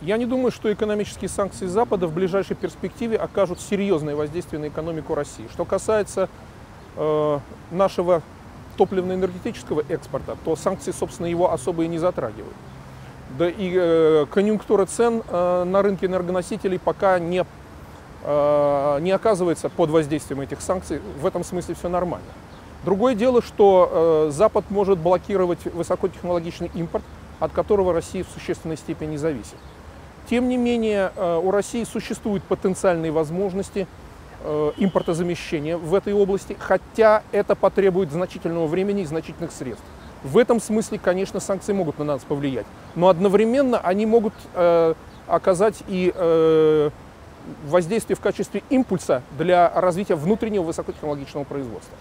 Я не думаю, что экономические санкции Запада в ближайшей перспективе окажут серьезное воздействие на экономику России. Что касается нашего топливно-энергетического экспорта, то санкции, собственно, его особо и не затрагивают. Да и конъюнктура цен на рынке энергоносителей пока не оказывается под воздействием этих санкций. В этом смысле все нормально. Другое дело, что Запад может блокировать высокотехнологичный импорт, от которого Россия в существенной степени зависит. Тем не менее, у России существуют потенциальные возможности импортозамещения в этой области, хотя это потребует значительного времени и значительных средств. В этом смысле, конечно, санкции могут на нас повлиять, но одновременно они могут оказать и воздействие в качестве импульса для развития внутреннего высокотехнологичного производства.